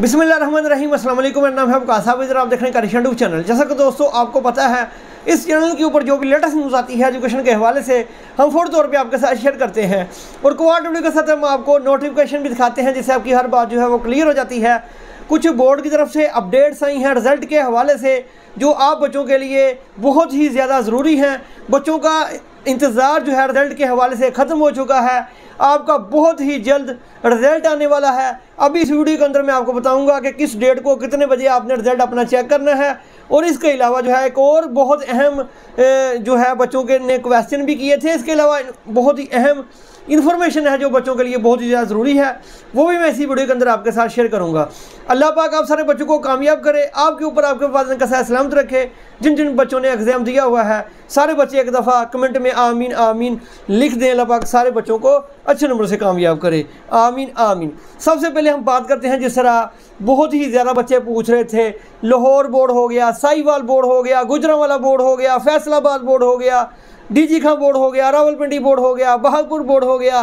बिस्मिल्लाह रहमान रहीम, अस्सलाम वालेकुम। मेरा नाम है वकास आबिद और आप देख रहे हैं कैरी शाइन चैनल। जैसा कि दोस्तों आपको पता है, इस चैनल के ऊपर जो भी लेटेस्ट न्यूज़ आती है एजुकेशन के हवाले से, हम फौरी तौर पे आपके साथ शेयर करते हैं और क्वार्टर वीडियो के साथ हम आपको नोटिफिकेशन भी दिखाते हैं, जिससे आपकी हर बात जो है वो क्लियर हो जाती है। कुछ बोर्ड की तरफ से अपडेट्स आई हैं रिज़ल्ट के हवाले से, जो आप बच्चों के लिए बहुत ही ज़्यादा ज़रूरी हैं। बच्चों का इंतज़ार जो है रिज़ल्ट के हवाले से ख़त्म हो चुका है। आपका बहुत ही जल्द रिज़ल्ट आने वाला है। अभी इस वीडियो के अंदर मैं आपको बताऊंगा कि किस डेट को कितने बजे आपने रिज़ल्ट अपना चेक करना है। और इसके अलावा जो है एक और बहुत अहम जो है बच्चों के ने क्वेश्चन भी किए थे। इसके अलावा बहुत ही अहम इन्फॉर्मेशन है जो बच्चों के लिए बहुत ही ज़्यादा ज़रूरी है, वो भी मैं इसी वीडियो के अंदर आपके साथ शेयर करूँगा। अल्लाह पाक आप सारे बच्चों को कामयाब करे, आपके ऊपर आपके वालिदैन का साया सलामत रखे। जिन जिन बच्चों ने एग्ज़ाम दिया हुआ है, सारे बच्चे एक दफ़ा कमेंट में आमीन आमीन लिख दें। अल्लाह पाक सारे बच्चों को अच्छे नंबर से कामयाब करे, आमीन आमीन। सबसे पहले हम बात करते हैं, जिस तरह बहुत ही ज़्यादा बच्चे पूछ रहे थे, लाहौर बोर्ड हो गया, साहिवाल बोर्ड हो गया, गुजरांवाला बोर्ड हो गया, फैसलाबाद बोर्ड हो गया, डीजी खान बोर्ड हो गया, रावलपिंडी बोर्ड हो गया, बहावलपुर बोर्ड हो गया,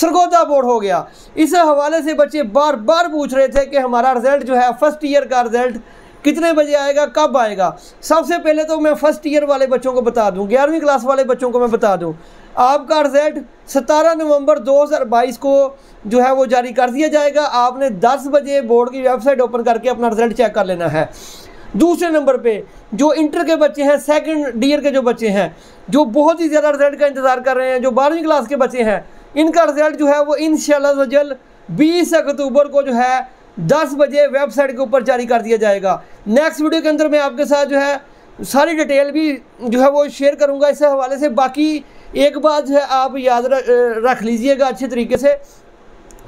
सरगोधा बोर्ड हो गया। इस हवाले से बच्चे बार बार पूछ रहे थे कि हमारा रिज़ल्ट जो है फर्स्ट ईयर का रिज़ल्ट कितने बजे आएगा, कब आएगा। सबसे पहले तो मैं फ़र्स्ट ईयर वाले बच्चों को बता दूं, 11वीं क्लास वाले बच्चों को मैं बता दूं, आपका रिज़ल्ट 17 नवंबर 2022 को जो है वो जारी कर दिया जाएगा। आपने 10 बजे बोर्ड की वेबसाइट ओपन करके अपना रिज़ल्ट चेक कर लेना है। दूसरे नंबर पे जो इंटर के बच्चे हैं, सेकंड ईयर के जो बच्चे हैं, जो बहुत ही ज़्यादा रिज़ल्ट का इंतज़ार कर रहे हैं, जो 12वीं क्लास के बच्चे हैं, इनका रिज़ल्ट जो है वो इंशाअल्लाह जल्द 20 अक्टूबर को जो है 10 बजे वेबसाइट के ऊपर जारी कर दिया जाएगा। नेक्स्ट वीडियो के अंदर मैं आपके साथ जो है सारी डिटेल भी जो है वो शेयर करूँगा इस हवाले से। बाकी एक बात जो है आप याद रख लीजिएगा अच्छे तरीके से,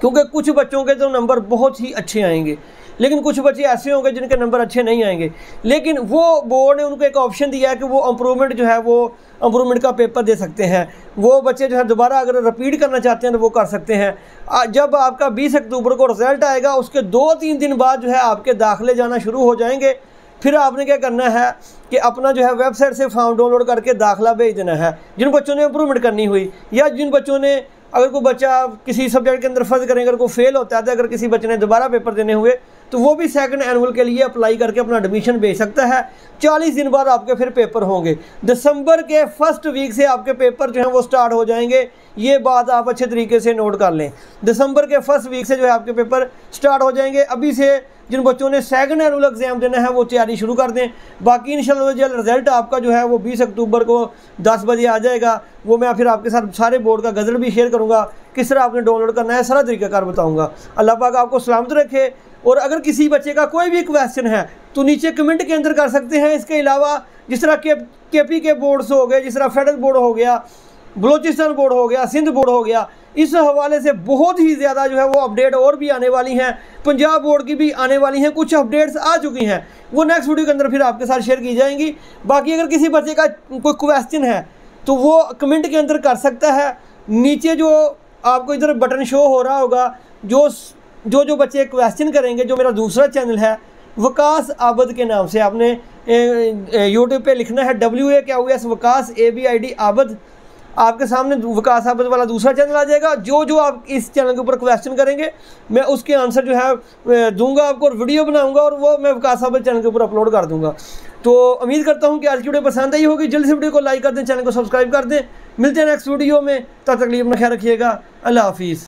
क्योंकि कुछ बच्चों के तो नंबर बहुत ही अच्छे आएंगे, लेकिन कुछ बच्चे ऐसे होंगे जिनके नंबर अच्छे नहीं आएंगे। लेकिन वो बोर्ड ने उनको एक ऑप्शन दिया है कि वो इम्प्रूवमेंट जो है वो इम्प्रूवमेंट का पेपर दे सकते हैं। वो बच्चे जो है दोबारा अगर रिपीट करना चाहते हैं तो वो कर सकते हैं। जब आपका 20 अक्टूबर को रिज़ल्ट आएगा, उसके 2-3 दिन बाद जो है आपके दाखिले जाना शुरू हो जाएंगे। फिर आपने क्या करना है कि अपना जो है वेबसाइट से फॉर्म डाउनलोड करके दाखिला भेज देना है। जिन बच्चों ने इम्प्रूवमेंट करनी हुई, या जिन बच्चों ने अगर कोई बच्चा किसी सब्जेक्ट के अंदर फर्ज करें अगर कोई फेल होता है, तो अगर किसी बच्चे ने दोबारा पेपर देने हुए तो वो भी सेकंड एनुअल के लिए अप्लाई करके अपना एडमिशन भेज सकता है। 40 दिन बाद आपके फिर पेपर होंगे। दिसंबर के फर्स्ट वीक से आपके पेपर जो हैं वो स्टार्ट हो जाएंगे। ये बात आप अच्छे तरीके से नोट कर लें, दिसंबर के फर्स्ट वीक से जो है आपके पेपर स्टार्ट हो जाएंगे। अभी से जिन बच्चों ने सेकंड एनुअल एग्ज़ाम देना है वो तैयारी शुरू कर दें। बाकी इंशाल्लाह जल्द रिज़ल्ट आपका जो है वो 20 अक्टूबर को 10 बजे आ जाएगा। वो मैं फिर आपके साथ सारे बोर्ड का गज़ल भी शेयर करूँगा, किस तरह आपने डाउनलोड करना है, सारा तरीक़ाकार बताऊँगा। अल्लाह पाक आपको सलामत रखे। और अगर किसी बच्चे का कोई भी क्वेश्चन है तो नीचे कमेंट के अंदर कर सकते हैं। इसके अलावा जिस तरह के पी के बोर्ड्स हो गए, जिस तरह फेडरल बोर्ड हो गया, बलोचिस्तान बोर्ड हो गया, सिंध बोर्ड हो गया, इस हवाले से बहुत ही ज़्यादा जो है वो अपडेट और भी आने वाली हैं। पंजाब बोर्ड की भी आने वाली हैं, कुछ अपडेट्स आ चुकी हैं, वो नेक्स्ट वीडियो के अंदर फिर आपके साथ शेयर की जाएंगी। बाकी अगर किसी बच्चे का कोई क्वेश्चन है तो वो कमेंट के अंदर कर सकता है। नीचे जो आपको इधर बटन शो हो रहा होगा, जो बच्चे क्वेश्चन करेंगे, जो मेरा दूसरा चैनल है वकास आबिद के नाम से आपने यूट्यूब पे लिखना है WAQS वकास ABID आबिद, आपके सामने वकास आबिद वाला दूसरा चैनल आ जाएगा। जो आप इस चैनल के ऊपर क्वेश्चन करेंगे, मैं उसके आंसर जो है दूंगा आपको और वीडियो बनाऊंगा और वो मैं वकास आबिद चैनल के ऊपर अपलोड कर दूंगा। तो उम्मीद करता हूँ कि आज की वीडियो पसंद आई होगी। जल्दी से वीडियो को लाइक कर दें, चैनल को सब्सक्राइब कर दें। मिलते हैं नेक्स्ट वीडियो में, तब तक अपना ख्याल रखिएगा। अल्लाह हाफिज़।